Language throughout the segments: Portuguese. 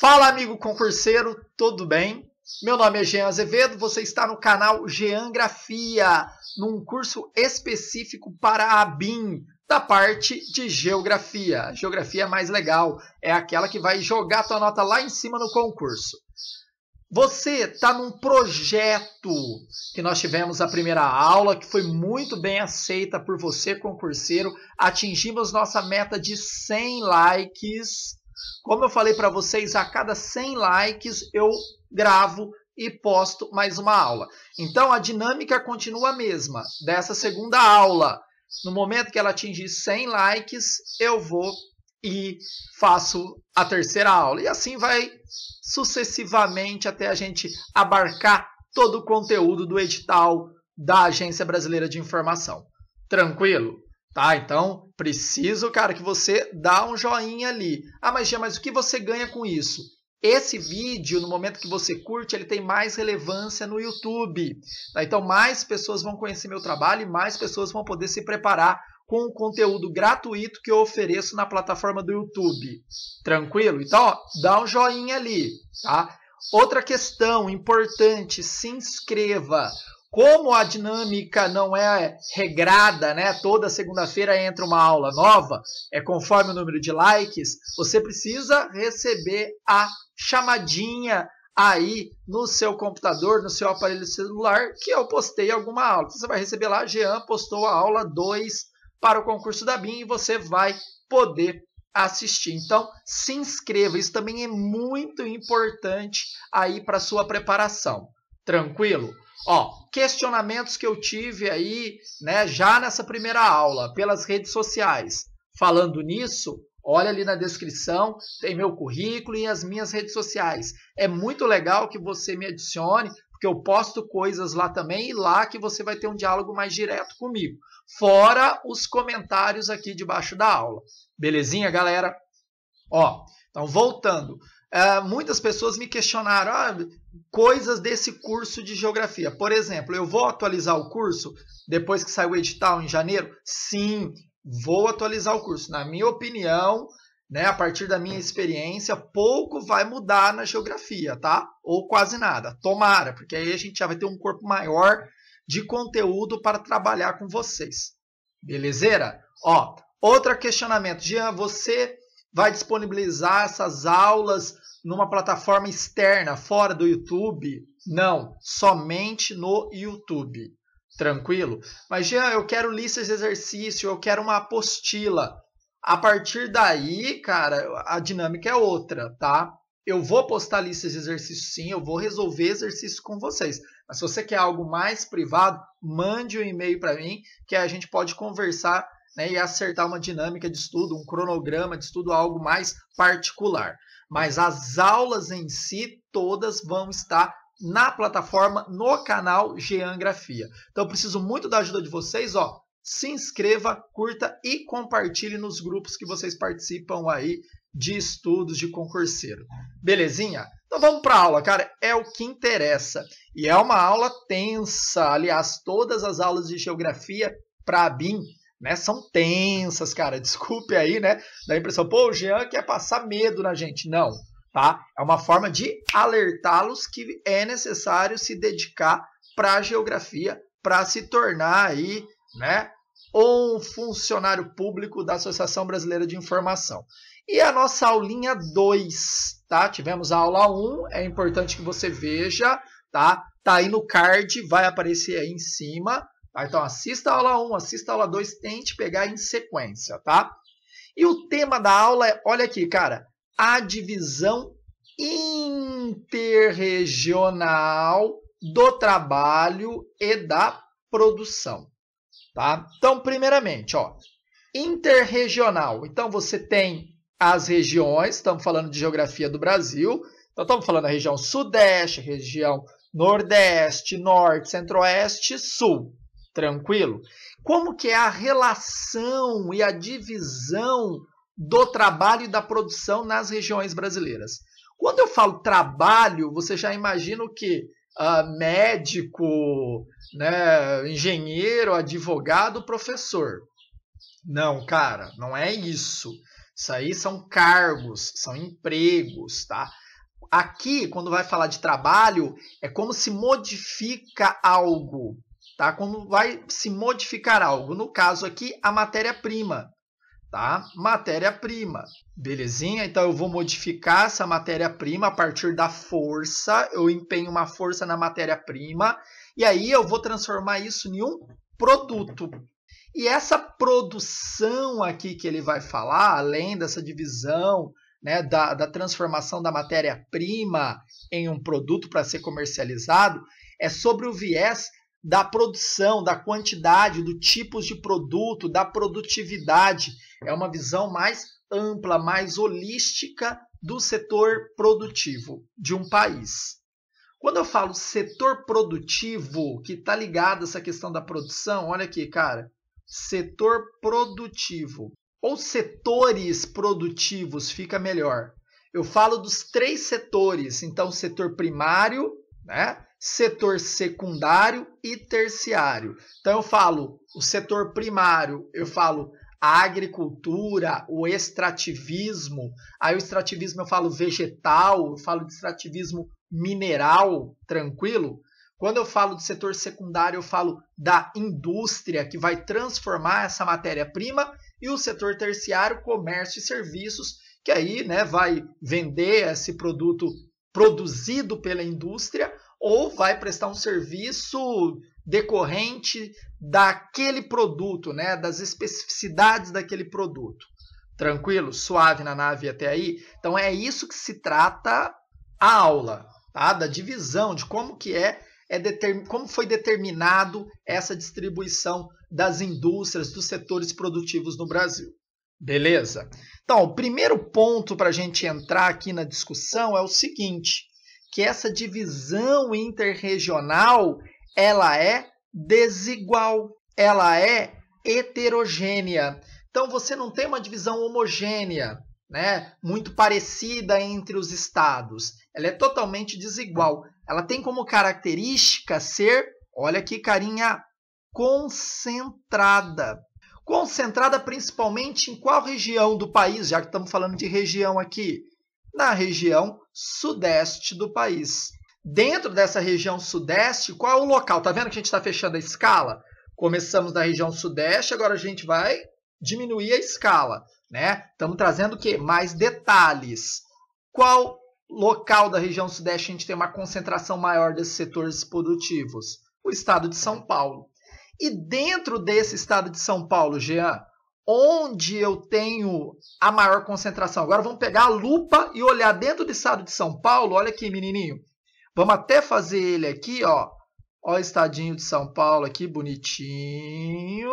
Fala, amigo concurseiro, tudo bem? Meu nome é Jean Azevedo, você está no canal Geangrafia, num curso específico para a BIM, da parte de Geografia. A Geografia é mais legal, é aquela que vai jogar tua nota lá em cima no concurso. Você está num projeto que nós tivemos a primeira aula, que foi muito bem aceita por você, concurseiro. Atingimos nossa meta de 100 likes. Como eu falei para vocês, a cada 100 likes eu gravo e posto mais uma aula. Então, a dinâmica continua a mesma dessa segunda aula. No momento que ela atingir 100 likes, eu vou e faço a terceira aula. E assim vai sucessivamente até a gente abarcar todo o conteúdo do edital da Agência Brasileira de Informação. Tranquilo? Tá, então preciso, cara, que você dá um joinha ali. Ah, mas Jean, mas o que você ganha com isso? Esse vídeo, no momento que você curte, ele tem mais relevância no YouTube. Tá, então mais pessoas vão conhecer meu trabalho e mais pessoas vão poder se preparar com o conteúdo gratuito que eu ofereço na plataforma do YouTube. Tranquilo? Então, ó, dá um joinha ali, tá? Outra questão importante, se inscreva. Como a dinâmica não é regrada, né? Toda segunda-feira entra uma aula nova, é conforme o número de likes, você precisa receber a chamadinha aí no seu computador, no seu aparelho celular, que eu postei alguma aula. Você vai receber lá, Jean postou a aula 2 para o concurso da BIM e você vai poder assistir. Então, se inscreva, isso também é muito importante aí para a sua preparação. Tranquilo? Ó, questionamentos que eu tive aí, né, já nessa primeira aula, pelas redes sociais. Falando nisso, olha ali na descrição, tem meu currículo e as minhas redes sociais. É muito legal que você me adicione, porque eu posto coisas lá também e lá que você vai ter um diálogo mais direto comigo. Fora os comentários aqui debaixo da aula. Belezinha, galera? Ó, então voltando. Muitas pessoas me questionaram coisas desse curso de Geografia. Por exemplo, eu vou atualizar o curso depois que saiu o edital em janeiro? Sim, vou atualizar o curso. Na minha opinião, né, a partir da minha experiência, pouco vai mudar na Geografia, tá? Ou quase nada. Tomara, porque aí a gente já vai ter um corpo maior de conteúdo para trabalhar com vocês. Belezeira? Ó, outro questionamento. Jean, você vai disponibilizar essas aulas numa plataforma externa, fora do YouTube? Não, somente no YouTube. Tranquilo? Mas, Jean, eu quero listas de exercício, eu quero uma apostila. A partir daí, cara, a dinâmica é outra, tá? Eu vou postar listas de exercício, sim, eu vou resolver exercício com vocês. Mas se você quer algo mais privado, mande um e-mail para mim, que a gente pode conversar, né, e acertar uma dinâmica de estudo, um cronograma de estudo, algo mais particular. Mas as aulas em si, todas vão estar na plataforma, no canal Geangrafia. Então, eu preciso muito da ajuda de vocês, ó. Se inscreva, curta e compartilhe nos grupos que vocês participam aí de estudos de concurseiro. Belezinha? Então, vamos para a aula, cara. É o que interessa. E é uma aula tensa. Aliás, todas as aulas de Geografia para a BIM, né, são tensas, cara. Desculpe aí, né? Dá a impressão, pô, o Jean quer passar medo na gente. Não, tá? É uma forma de alertá-los que é necessário se dedicar para a Geografia, para se tornar aí, né, um funcionário público da Associação Brasileira de Informação. E a nossa aulinha 2, tá? Tivemos a aula 1, é importante que você veja, tá? Tá aí no card, vai aparecer aí em cima. Então, assista a aula 1, assista a aula 2, tente pegar em sequência, tá? E o tema da aula é, olha aqui, cara, a divisão interregional do trabalho e da produção, tá? Então, primeiramente, ó, interregional. Então, você tem as regiões, estamos falando de Geografia do Brasil, então estamos falando da região Sudeste, região Nordeste, Norte, Centro-Oeste e Sul. Tranquilo? Como que é a relação e a divisão do trabalho e da produção nas regiões brasileiras? Quando eu falo trabalho, você já imagina o quê? Médico, né, engenheiro, advogado, professor. Não, cara, não é isso. Isso aí são cargos, são empregos, tá? Aqui, quando vai falar de trabalho, é como se modifica algo, tá? Como vai se modificar algo. No caso aqui, a matéria-prima, tá? Matéria-prima, belezinha? Então, eu vou modificar essa matéria-prima a partir da força. Eu empenho uma força na matéria-prima e aí eu vou transformar isso em um produto. E essa produção aqui que ele vai falar, além dessa divisão, né, da transformação da matéria-prima em um produto para ser comercializado, é sobre o viés da produção, da quantidade, do tipo de produto, da produtividade. É uma visão mais ampla, mais holística do setor produtivo de um país. Quando eu falo setor produtivo, que está ligado a essa questão da produção, olha aqui, cara, setor produtivo. Ou setores produtivos, fica melhor. Eu falo dos três setores, então setor primário, né? Setor secundário e terciário. Então eu falo o setor primário, eu falo a agricultura, o extrativismo, aí o extrativismo eu falo vegetal, eu falo de extrativismo mineral, tranquilo? Quando eu falo do setor secundário, eu falo da indústria, que vai transformar essa matéria-prima, e o setor terciário, comércio e serviços, que aí, né, vai vender esse produto produzido pela indústria ou vai prestar um serviço decorrente daquele produto, né, das especificidades daquele produto. Tranquilo? Suave na nave até aí? Então, é isso que se trata a aula, tá? Da divisão, de como que como foi determinado essa distribuição das indústrias, dos setores produtivos no Brasil. Beleza? Então, o primeiro ponto para a gente entrar aqui na discussão é o seguinte, que essa divisão interregional, ela é desigual, ela é heterogênea. Então, você não tem uma divisão homogênea, né, muito parecida entre os estados. Ela é totalmente desigual. Ela tem como característica ser, olha aqui, carinha, concentrada. Concentrada principalmente em qual região do país, já que estamos falando de região aqui? Na região sudeste do país. Dentro dessa região sudeste, qual é o local? Está vendo que a gente está fechando a escala? Começamos da região sudeste, agora a gente vai diminuir a escala, né? Estamos trazendo o quê? Mais detalhes. Qual local da região sudeste a gente tem uma concentração maior desses setores produtivos? O estado de São Paulo. E dentro desse estado de São Paulo, Jean, onde eu tenho a maior concentração? Agora vamos pegar a lupa e olhar dentro do estado de São Paulo. Olha aqui, menininho. Vamos até fazer ele aqui, ó. Ó o estadinho de São Paulo aqui, bonitinho.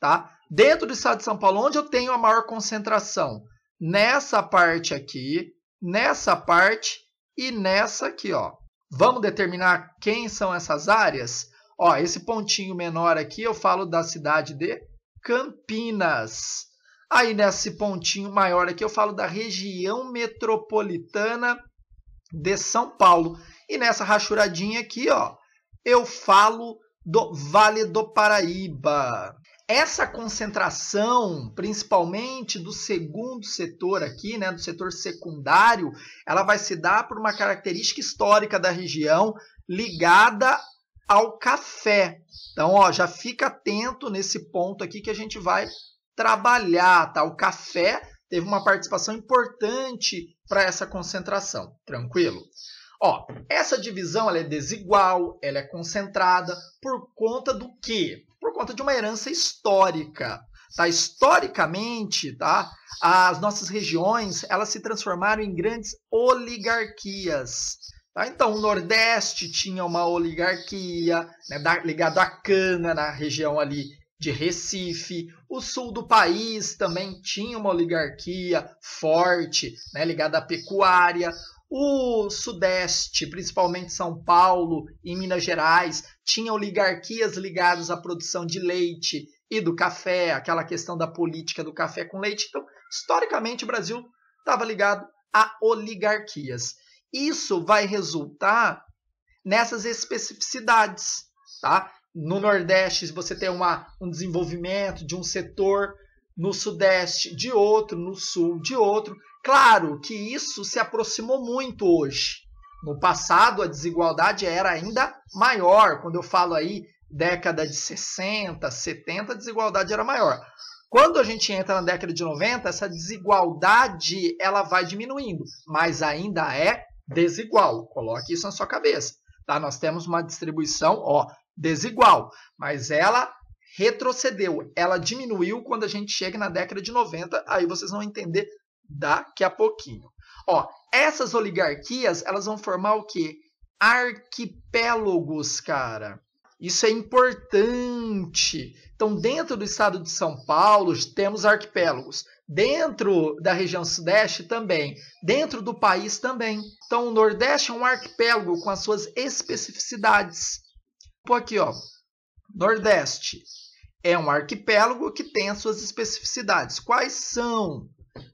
Tá? Dentro do estado de São Paulo, onde eu tenho a maior concentração? Nessa parte aqui, nessa parte e nessa aqui, ó. Vamos determinar quem são essas áreas? Ó, esse pontinho menor aqui eu falo da cidade de Campinas. Aí nesse pontinho maior aqui eu falo da região metropolitana de São Paulo. E nessa rachuradinha aqui, ó, eu falo do Vale do Paraíba. Essa concentração, principalmente do segundo setor aqui, né, do setor secundário, ela vai se dar por uma característica histórica da região ligada ao café. Então, ó, já fica atento nesse ponto aqui que a gente vai trabalhar, tá? O café teve uma participação importante para essa concentração, tranquilo? Ó, essa divisão ela é desigual, ela é concentrada por conta do quê? Por conta de uma herança histórica, tá? Historicamente, tá? As nossas regiões, elas se transformaram em grandes oligarquias, tá? Então, o Nordeste tinha uma oligarquia, né, ligada à cana, na região ali de Recife. O Sul do país também tinha uma oligarquia forte, né, ligada à pecuária. O Sudeste, principalmente São Paulo e Minas Gerais, tinha oligarquias ligadas à produção de leite e do café, aquela questão da política do café com leite. Então, historicamente, o Brasil estava ligado a oligarquias. Isso vai resultar nessas especificidades, tá? No Nordeste, você tem um desenvolvimento de um setor, no Sudeste de outro, no Sul de outro. Claro que isso se aproximou muito hoje. No passado, a desigualdade era ainda maior. Quando eu falo aí década de 60, 70, a desigualdade era maior. Quando a gente entra na década de 90, essa desigualdade ela vai diminuindo, mas ainda é desigual. Coloque isso na sua cabeça. Tá? Nós temos uma distribuição desigual, mas ela retrocedeu, ela diminuiu quando a gente chega na década de 90, aí vocês vão entender daqui a pouquinho. Ó, essas oligarquias, elas vão formar o quê? Arquipélagos, cara. Isso é importante. Então, dentro do estado de São Paulo, temos arquipélagos. Dentro da região sudeste também. Dentro do país também. Então, o Nordeste é um arquipélago com as suas especificidades. Pô, aqui, ó. Nordeste é um arquipélago que tem as suas especificidades. Quais são?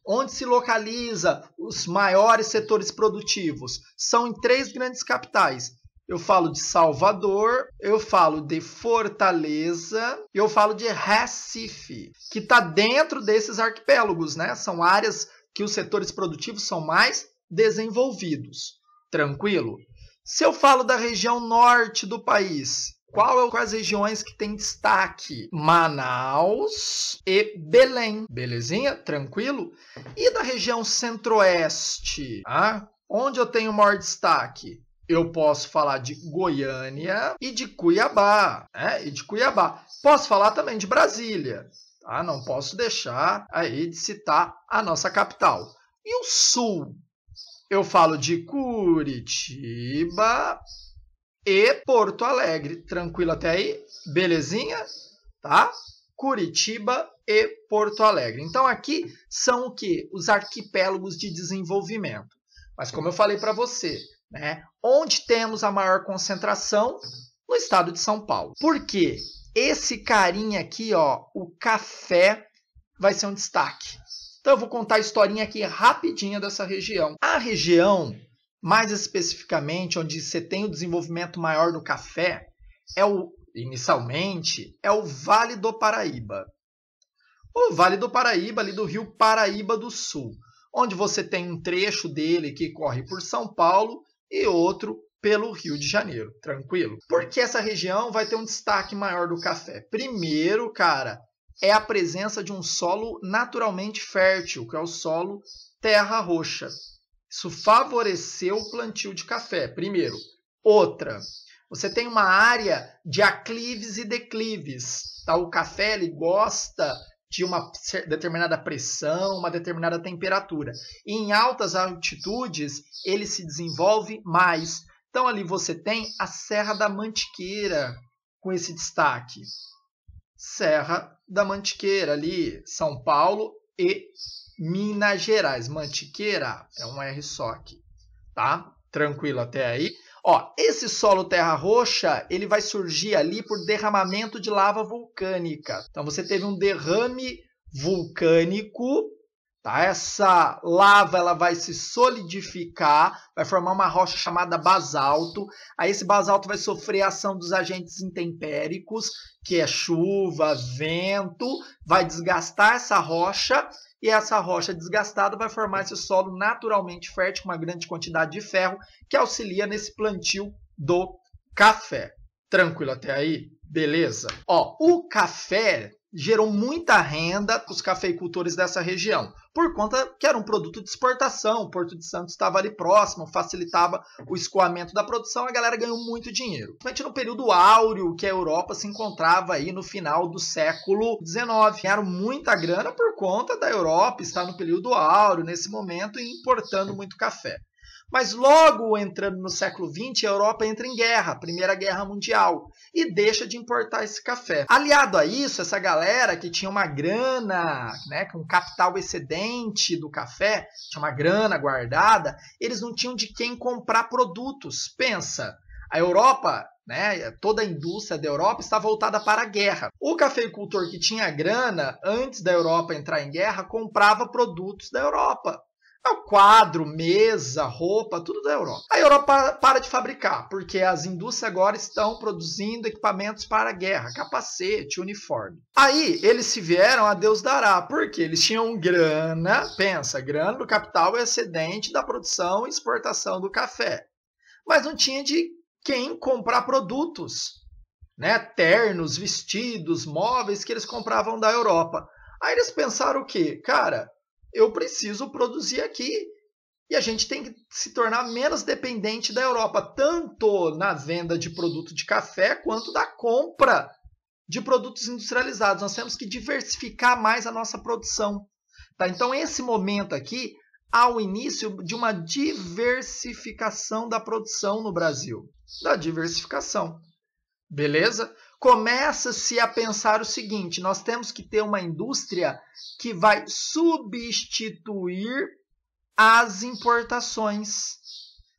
Onde se localiza os maiores setores produtivos? São em 3 grandes capitais. Eu falo de Salvador, eu falo de Fortaleza, eu falo de Recife, que está dentro desses arquipélagos, né? São áreas que os setores produtivos são mais desenvolvidos. Tranquilo? Se eu falo da região norte do país, quais regiões que tem destaque? Manaus e Belém. Belezinha? Tranquilo? E da região centro-oeste, tá? Onde eu tenho maior destaque? Eu posso falar de Goiânia e de Cuiabá, né? Posso falar também de Brasília, tá? Não posso deixar aí de citar a nossa capital. E o Sul? Eu falo de Curitiba e Porto Alegre. Tranquilo até aí? Belezinha? Tá? Curitiba e Porto Alegre. Então, aqui são o quê? Os arquipélagos de desenvolvimento. Mas como eu falei para você, né? Onde temos a maior concentração? No estado de São Paulo. Por quê? Esse carinha aqui, ó, o café, vai ser um destaque. Então eu vou contar a historinha aqui rapidinha dessa região. A região, mais especificamente, onde você tem o desenvolvimento maior do café, é o Vale do Paraíba. O Vale do Paraíba, ali do Rio Paraíba do Sul, onde você tem um trecho dele que corre por São Paulo e outro pelo Rio de Janeiro, tranquilo? Porque essa região vai ter um destaque maior do café. Primeiro, cara, é a presença de um solo naturalmente fértil, que é o solo terra roxa. Isso favoreceu o plantio de café, primeiro. Outra, você tem uma área de aclives e declives, tá? O café, ele gosta de uma determinada pressão, uma determinada temperatura. E em altas altitudes, ele se desenvolve mais. Então, ali você tem a Serra da Mantiqueira, com esse destaque. Serra da Mantiqueira, ali, São Paulo e Minas Gerais. Mantiqueira é um R só aqui, tá? Tranquilo até aí. Ó, esse solo terra roxa, ele vai surgir ali por derramamento de lava vulcânica. Então, você teve um derrame vulcânico, tá? Essa lava, ela vai se solidificar, vai formar uma rocha chamada basalto. Aí, esse basalto vai sofrer a ação dos agentes intempéricos, que é chuva, vento, vai desgastar essa rocha. E essa rocha desgastada vai formar esse solo naturalmente fértil, com uma grande quantidade de ferro, que auxilia nesse plantio do café. Tranquilo até aí? Beleza? Ó, o café gerou muita renda para os cafeicultores dessa região, por conta que era um produto de exportação. O Porto de Santos estava ali próximo, facilitava o escoamento da produção, a galera ganhou muito dinheiro. Principalmente no período áureo que a Europa se encontrava aí no final do século XIX. Ganharam muita grana por conta da Europa estar no período áureo, nesse momento, e importando muito café. Mas logo entrando no século XX, a Europa entra em guerra, Primeira Guerra Mundial, e deixa de importar esse café. Aliado a isso, essa galera que tinha uma grana, né, com capital excedente do café, tinha uma grana guardada, eles não tinham de quem comprar produtos. Pensa, a Europa, né, toda a indústria da Europa está voltada para a guerra. O cafeicultor que tinha grana, antes da Europa entrar em guerra, comprava produtos da Europa. Então, quadro, mesa, roupa, tudo da Europa. A Europa para de fabricar, porque as indústrias agora estão produzindo equipamentos para a guerra, capacete, uniforme. Aí, eles se vieram a Deus dará, porque eles tinham grana, pensa, grana do capital excedente da produção e exportação do café. Mas não tinha de quem comprar produtos, né? Ternos, vestidos, móveis que eles compravam da Europa. Aí eles pensaram o quê? Cara, eu preciso produzir aqui e a gente tem que se tornar menos dependente da Europa, tanto na venda de produto de café quanto da compra de produtos industrializados. Nós temos que diversificar mais a nossa produção. Tá? Então, esse momento aqui há o início de uma diversificação da produção no Brasil. Da diversificação. Beleza? Começa-se a pensar o seguinte, nós temos que ter uma indústria que vai substituir as importações.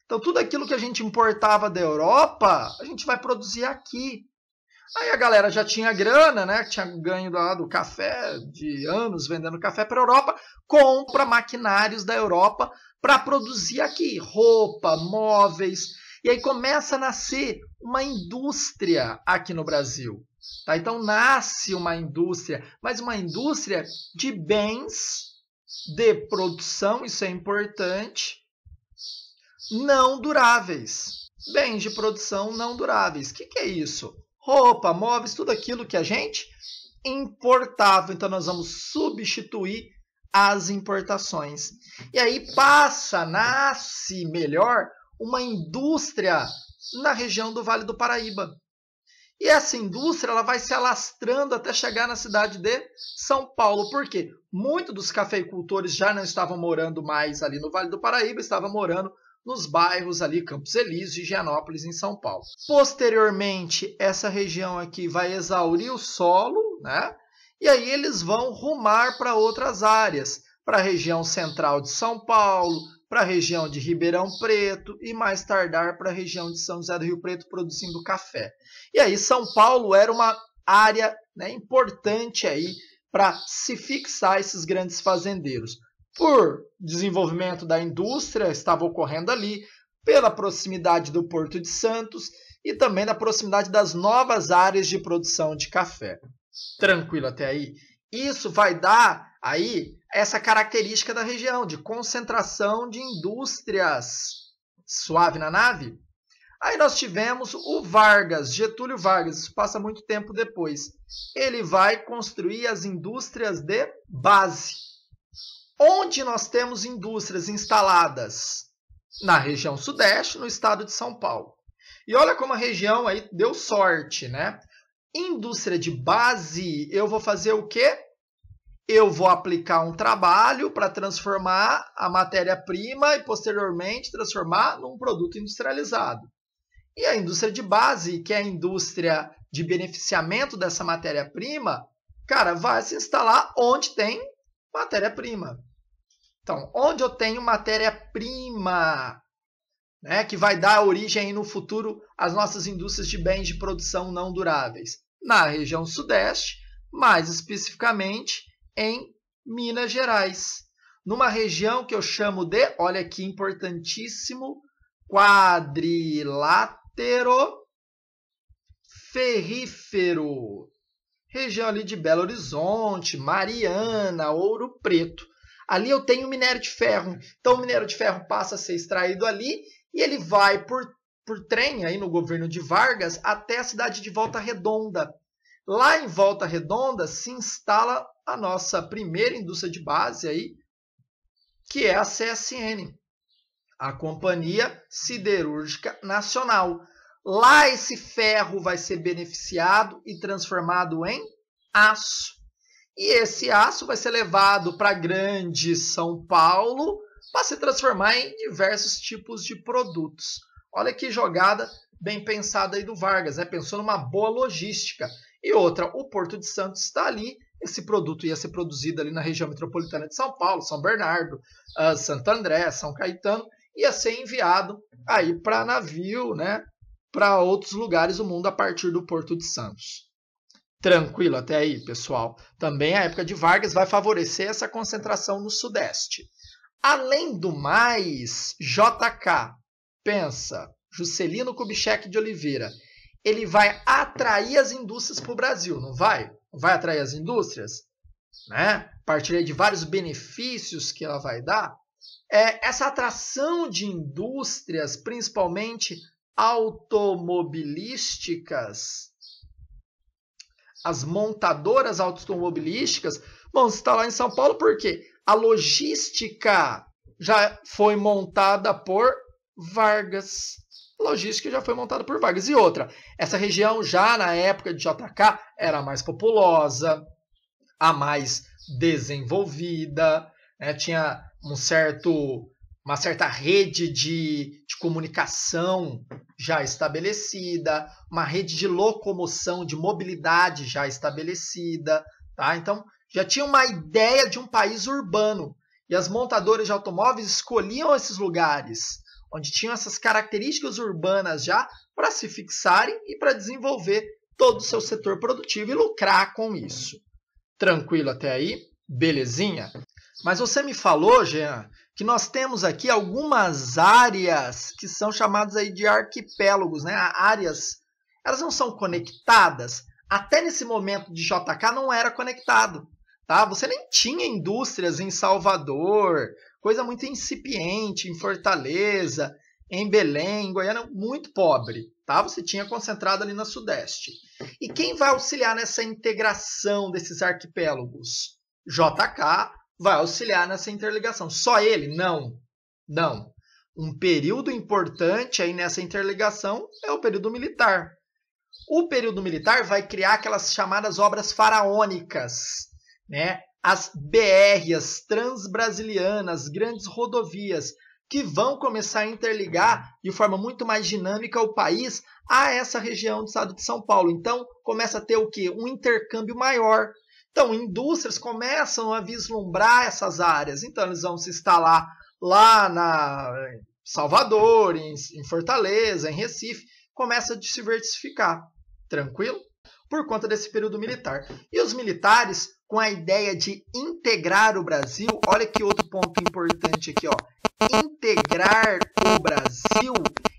Então, tudo aquilo que a gente importava da Europa, a gente vai produzir aqui. Aí a galera já tinha grana, né? Tinha ganho lá do café, de anos vendendo café para a Europa, compra maquinários da Europa para produzir aqui roupa, móveis. E aí começa a nascer uma indústria aqui no Brasil. Tá? Então nasce uma indústria, mas uma indústria de bens, de produção, isso é importante, não duráveis. Bens de produção não duráveis. O que é isso? Roupa, móveis, tudo aquilo que a gente importava. Então nós vamos substituir as importações. E aí nasce melhor uma indústria na região do Vale do Paraíba. E essa indústria ela vai se alastrando até chegar na cidade de São Paulo. Por quê? Muitos dos cafeicultores já não estavam morando mais ali no Vale do Paraíba, estavam morando nos bairros ali, Campos Elísios e Higienópolis, em São Paulo. Posteriormente, essa região aqui vai exaurir o solo, né? E aí eles vão rumar para outras áreas, para a região central de São Paulo, para a região de Ribeirão Preto e mais tardar para a região de São José do Rio Preto produzindo café. E aí São Paulo era uma área, né, importante aí para se fixar esses grandes fazendeiros. Por desenvolvimento da indústria, estava ocorrendo ali, pela proximidade do Porto de Santos e também da proximidade das novas áreas de produção de café. Tranquilo até aí? Isso vai dar aí essa característica da região, de concentração de indústrias. Suave na nave? Aí nós tivemos o Vargas, Getúlio Vargas, isso passa muito tempo depois. Ele vai construir as indústrias de base. Onde nós temos indústrias instaladas? Na região sudeste, no estado de São Paulo. E olha como a região aí deu sorte, né? Indústria de base, eu vou fazer o quê? Eu vou aplicar um trabalho para transformar a matéria-prima e, posteriormente, transformar num produto industrializado. E a indústria de base, que é a indústria de beneficiamento dessa matéria-prima, cara, vai se instalar onde tem matéria-prima. Então, onde eu tenho matéria-prima, né, que vai dar origem aí no futuro às nossas indústrias de bens de produção não duráveis? Na região sudeste, mais especificamente, em Minas Gerais, numa região que eu chamo de, olha aqui, importantíssimo, quadrilátero ferrífero. Região ali de Belo Horizonte, Mariana, Ouro Preto. Ali eu tenho minério de ferro. Então, o minério de ferro passa a ser extraído ali e ele vai por trem, aí no governo de Vargas, até a cidade de Volta Redonda. Lá em Volta Redonda se instala a nossa primeira indústria de base, aí, que é a CSN, a Companhia Siderúrgica Nacional. Lá esse ferro vai ser beneficiado e transformado em aço. E esse aço vai ser levado para a grande São Paulo para se transformar em diversos tipos de produtos. Olha que jogada bem pensada aí do Vargas, né? Pensou numa boa logística. E outra, o Porto de Santos está ali, esse produto ia ser produzido ali na região metropolitana de São Paulo, São Bernardo, Santo André, São Caetano, ia ser enviado aí para navio, né, para outros lugares do mundo a partir do Porto de Santos. Tranquilo até aí, pessoal. Também a época de Vargas vai favorecer essa concentração no Sudeste. Além do mais, JK, pensa, Juscelino Kubitschek de Oliveira, ele vai atrair as indústrias para o Brasil, não vai? Vai atrair as indústrias, né? A partir de vários benefícios que ela vai dar, essa atração de indústrias, principalmente automobilísticas, as montadoras automobilísticas vão estar lá em São Paulo porque a logística já foi montada por Vargas. A logística já foi montada por Vargas. E outra, essa região já na época de JK era a mais populosa, a mais desenvolvida, né? Tinha uma certa rede de comunicação já estabelecida, uma rede de locomoção, de mobilidade já estabelecida, tá? Então, já tinha uma ideia de um país urbano. E as montadoras de automóveis escolhiam esses lugares, onde tinham essas características urbanas já, para se fixarem e para desenvolver todo o seu setor produtivo e lucrar com isso. Tranquilo até aí? Belezinha? Mas você me falou, Jean, que nós temos aqui algumas áreas que são chamadas aí de arquipélagos, né? Áreas, elas não são conectadas. Até nesse momento de JK não era conectado, tá? Você nem tinha indústrias em Salvador, coisa muito incipiente, em Fortaleza, em Belém, em Goiânia, muito pobre, tá? Você tinha concentrado ali na Sudeste. E quem vai auxiliar nessa integração desses arquipélagos? JK vai auxiliar nessa interligação. Só ele? Não. Não. Um período importante aí nessa interligação é o período militar. O período militar vai criar aquelas chamadas obras faraônicas, né? As BRs transbrasilianas, grandes rodovias, que vão começar a interligar de forma muito mais dinâmica o país a essa região do estado de São Paulo. Então, começa a ter o quê? Um intercâmbio maior. Então, indústrias começam a vislumbrar essas áreas. Então, eles vão se instalar lá na Salvador, em Fortaleza, em Recife. Começa a se diversificar. Tranquilo? Por conta desse período militar. E os militares, com a ideia de integrar o Brasil, olha que outro ponto importante aqui, ó. Integrar o Brasil,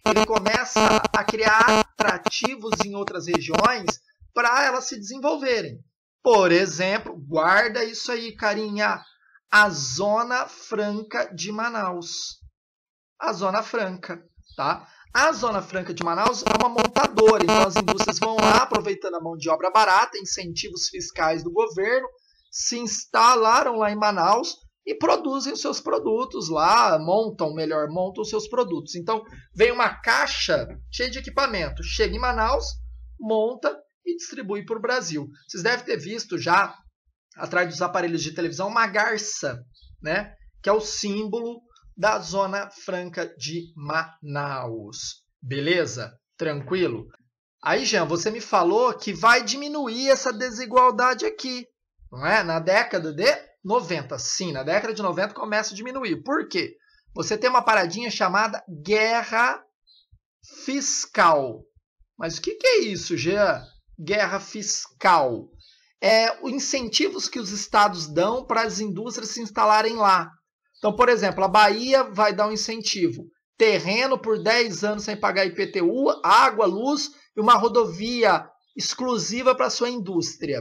ele começa a criar atrativos em outras regiões para elas se desenvolverem. Por exemplo, guarda isso aí, carinha, a Zona Franca de Manaus. A Zona Franca, tá? A Zona Franca de Manaus é uma montadora, então as indústrias vão lá, aproveitando a mão de obra barata, incentivos fiscais do governo, se instalaram lá em Manaus e produzem os seus produtos lá, montam os seus produtos. Então, vem uma caixa cheia de equipamento, chega em Manaus, monta e distribui para o Brasil. Vocês devem ter visto já, atrás dos aparelhos de televisão, uma garça, né? Que é o símbolo da Zona Franca de Manaus. Beleza? Tranquilo? Aí, Jean, você me falou que vai diminuir essa desigualdade aqui, não é? Na década de 90. Sim, na década de 90 começa a diminuir. Por quê? Você tem uma paradinha chamada guerra fiscal. Mas o que é isso, Jean? Guerra fiscal. É os incentivos que os estados dão para as indústrias se instalarem lá. Então, por exemplo, a Bahia vai dar um incentivo. Terreno por 10 anos sem pagar IPTU, água, luz e uma rodovia exclusiva para a sua indústria.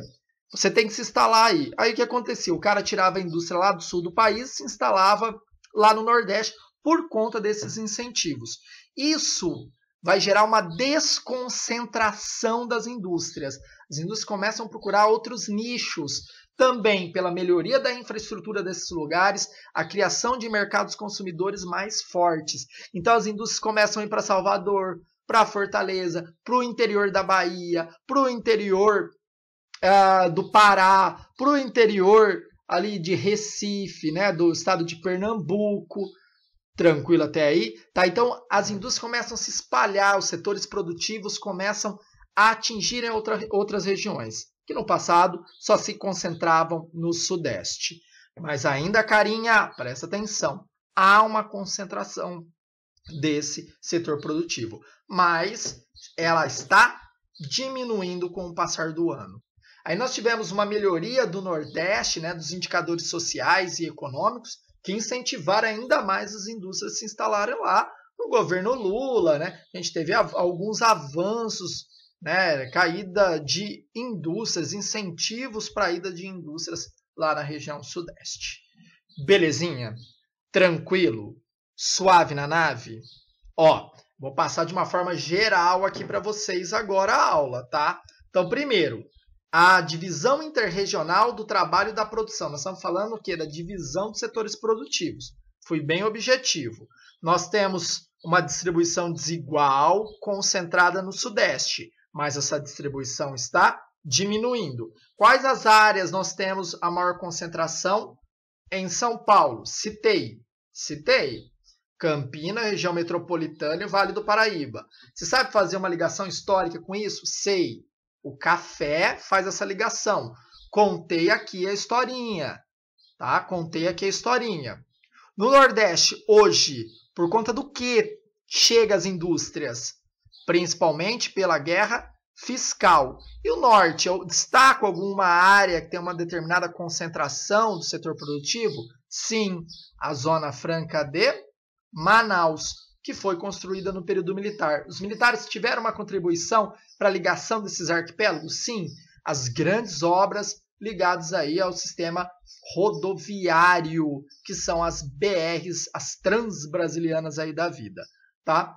Você tem que se instalar aí. Aí o que acontecia? O cara tirava a indústria lá do sul do país e se instalava lá no Nordeste por conta desses incentivos. Isso vai gerar uma desconcentração das indústrias. As indústrias começam a procurar outros nichos, também pela melhoria da infraestrutura desses lugares, a criação de mercados consumidores mais fortes. Então as indústrias começam a ir para Salvador, para Fortaleza, para o interior da Bahia, para o interior do Pará, para o interior ali de Recife, né, do estado de Pernambuco. Tranquilo até aí? Tá, então, as indústrias começam a se espalhar, os setores produtivos começam a atingir outras regiões, que no passado só se concentravam no Sudeste. Mas ainda, carinha, presta atenção, há uma concentração desse setor produtivo, mas ela está diminuindo com o passar do ano. Aí nós tivemos uma melhoria do Nordeste, né, dos indicadores sociais e econômicos, que incentivaram ainda mais as indústrias a se instalarem lá. No governo Lula, né, a gente teve alguns avanços, né, caída de indústrias, incentivos para a ida de indústrias lá na região sudeste. Belezinha? Tranquilo? Suave na nave? Ó, vou passar de uma forma geral aqui para vocês agora a aula, tá? Então, primeiro, a divisão interregional do trabalho e da produção. Nós estamos falando o quê? Da divisão dos setores produtivos. Fui bem objetivo. Nós temos uma distribuição desigual concentrada no Sudeste, mas essa distribuição está diminuindo. Quais as áreas nós temos a maior concentração? Em São Paulo, citei. Campinas, região metropolitana e Vale do Paraíba. Você sabe fazer uma ligação histórica com isso? Sei. O café faz essa ligação. Contei aqui a historinha, tá? Contei aqui a historinha. No Nordeste, hoje, por conta do que chega as indústrias? Principalmente pela guerra fiscal. E o Norte, eu destaco alguma área que tem uma determinada concentração do setor produtivo? Sim, a Zona Franca de Manaus, que foi construída no período militar. Os militares tiveram uma contribuição para a ligação desses arquipélagos? Sim, as grandes obras ligadas aí ao sistema rodoviário, que são as BRs, as transbrasilianas aí da vida. Tá?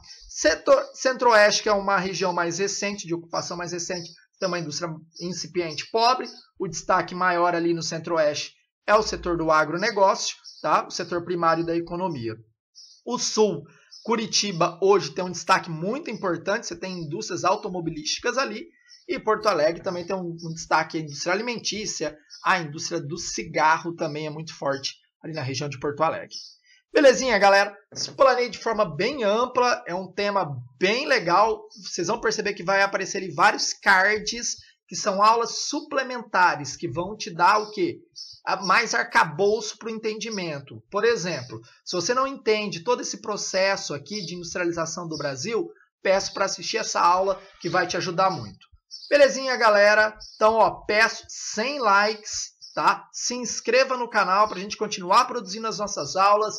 Centro-Oeste, que é uma região mais recente, de ocupação mais recente, tem uma indústria incipiente pobre. O destaque maior ali no Centro-Oeste é o setor do agronegócio, tá? O setor primário da economia. O Sul, Curitiba, hoje tem um destaque muito importante, você tem indústrias automobilísticas ali, e Porto Alegre também tem um destaque, a indústria alimentícia, a indústria do cigarro também é muito forte ali na região de Porto Alegre. Belezinha, galera? Explanei de forma bem ampla, é um tema bem legal, vocês vão perceber que vai aparecer ali vários cards, que são aulas suplementares, que vão te dar o quê? Mais arcabouço para o entendimento. Por exemplo, se você não entende todo esse processo aqui de industrialização do Brasil, peço para assistir essa aula que vai te ajudar muito. Belezinha, galera? Então, ó, peço 100 likes, tá? Se inscreva no canal para a gente continuar produzindo as nossas aulas.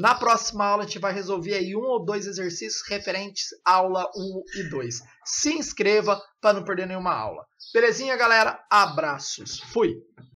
Na próxima aula, a gente vai resolver aí 1 ou 2 exercícios referentes à aula 1 e 2. Se inscreva para não perder nenhuma aula. Belezinha, galera? Abraços. Fui!